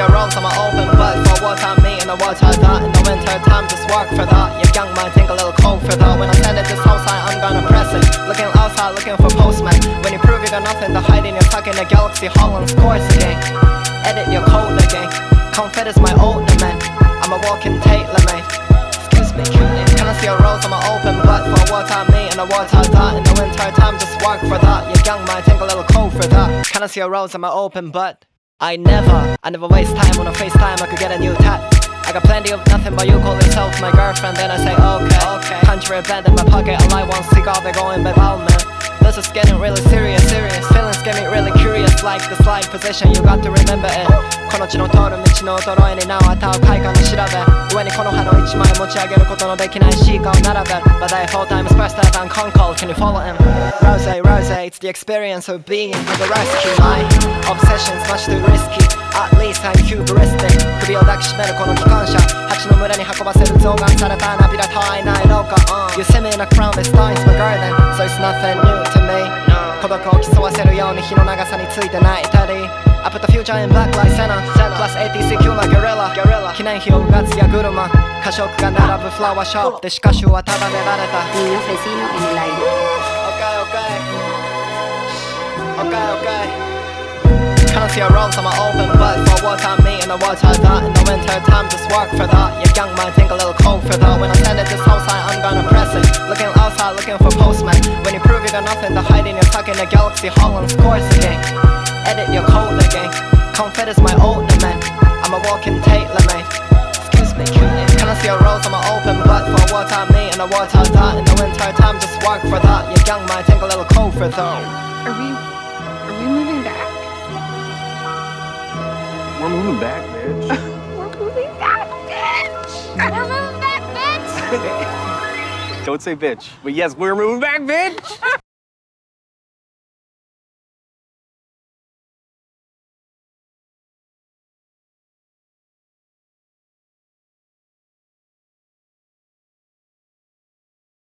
year old, I'm an open book for what I mean and what I got. In the winter time, just work for that. You're young, might think a little cold for that. When I stand at this house, I'm gonna press it. Looking outside, looking for postmen. When you prove you got nothing to hide in, you're stuck in the galaxy, Haaland's course again. Edit your code again. Confed is my ornament. I'm a walking tailor made. Excuse me, can I see your rose? I'm an open book for what I mean and what I got. In the winter time, just work for that. You're young, might think a little cold for that. Can I see your rose? I'm an open butt. I never waste time on a FaceTime, I could get a new tat. I got plenty of nothing but you call yourself my girlfriend. Then I say okay. Country blend in my pocket, all I want cigar, they're going by Balmain. This is getting really serious. Feelings get me really curious, like the slide position, you got to remember it. この地の通る道の衰えに名を与う快感を調べ、上にこの葉の一枚持ち上げることのできないシーカーを並べる。But I thought time is faster than Concorde, can you follow him? Rose, it's the experience of being Jodorowsky. My obsession's much too risky, at least I'm hubristic. 首を抱きしめるこの機関車、蜂の群れに運ばせる増額されたナビだと会えない廊下。You see me in a crown, it's time for garden, so it's nothing new to me. 孤独を競わせるように日の長さについて泣いたり。I put the future in black like Senna, plus ATC, Kuma, Guerrilla. 記念碑をうがつや車、過食が並ぶフラワーショップでしかしはただでられた。みんなフェシーノエネライド OK. Can't see your roles, I'm an open book for what I mean and what I got. In the winter time, just work for that. Your young might think a little cold for that. When I stand at this house, I'm gonna press it. Looking outside, looking for postmen. When you prove you got nothing to hide in, you're stuck in the galaxy, Haaland's course again. Edit your code again. Confed is my ornament. I'm a walking tailor made. Excuse me, can I see your roles? I'm an open book for what I mean and what I got. In the winter time, just work for that. Your young might think a little cold for that. Are we moving back? We're moving back, bitch. We're moving back, bitch. We're moving back, bitch. Don't say bitch. But yes, we're moving back, bitch.